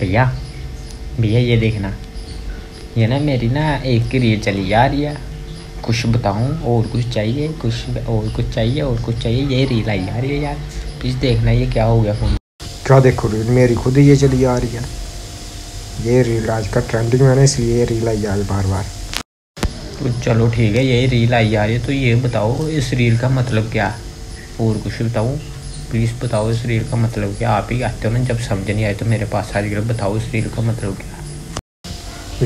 भैया ये देखना, ये ना मेरी ना एक क्रिए चली जा रही है, कुछ बताऊँ और कुछ चाहिए, कुछ और कुछ चाहिए और कुछ चाहिए, ये रील आई जा रही है यार। प्लीज़ देखना ये क्या हो गया फोन, क्या देखो रील मेरी खुद ये चली जा रही है। ये रील आज का ट्रेंडिंग में ना, इसलिए ये रील आई जा रही बार बार। तो चलो ठीक है, यही रील आई जा रही है, तो ये बताओ इस रील का मतलब क्या, और कुछ बताऊँ प्लीज़ बताओ इस रील का मतलब क्या। आप ही आते हो ना, जब समझ नहीं आए तो मेरे पास आ गए, बताओ इस रील का मतलब क्या।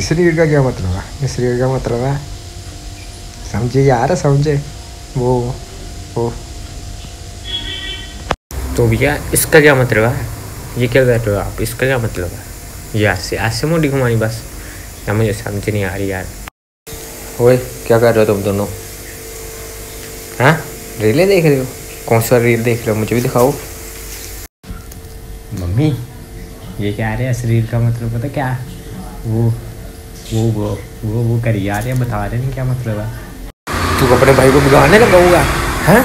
इस रील का क्या मतलब है, इस रील का मतलब है समझे यार समझे वो तो भैया इसका क्या मतलब है, ये क्या कर रहे हो आप, इसका क्या मतलब है यार, से ऐसे मोटी घुमानी बस यार, मुझे समझ नहीं आ रही यार। ओए क्या कर रहे हो तुम दोनों, हाँ रीलें देख रहे हो, कौन सा रील देख लो मुझे भी दिखाओ। मम्मी ये क्या आ रहा है, इस रील का मतलब पता क्या, वो कर आ रहे बता रहे नहीं क्या मतलब है। तू अपने भाई को बिगाड़ने लगाऊंगा, हाँ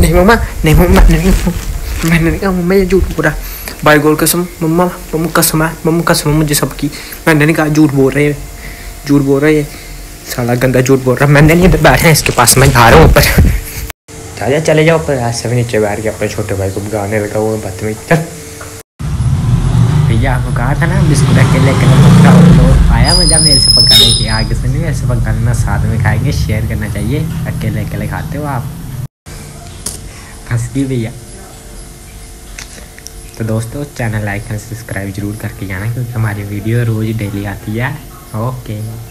नहीं मम्मा, नहीं मम्मा, नहीं मैंने नहीं कहा मम्मा, ये झूठ बोल रहा है भाई, गोल कसम मम्मा, मम्मा कसम मुझे सबकी, मैंने नहीं कहा, झूठ बोल रहे है साला, गंदा झूठ बोल रहा। मैंने नहीं बैठा है इसके पास, मैं जा रहा हूँ ऊपर, चाचा चले जाओ ऊपर, आज से भी नीचे बैठ के अपने छोटे भाई को गाने लगा हुआ बात में। चल भैया आपको कहा था ना बिस्कुट अकेले पकड़ा हो, तो आया मजा मेरे से पकाने की, आगे से नहीं मेरे से पकाना, साथ में खाएंगे, शेयर करना चाहिए, अकेले अकेले खाते हो आप। फंस गई भैया। तो दोस्तों चैनल लाइक एंड सब्सक्राइब जरूर करके जाना, क्योंकि हमारी वीडियो रोज़ डेली आती है। ओके।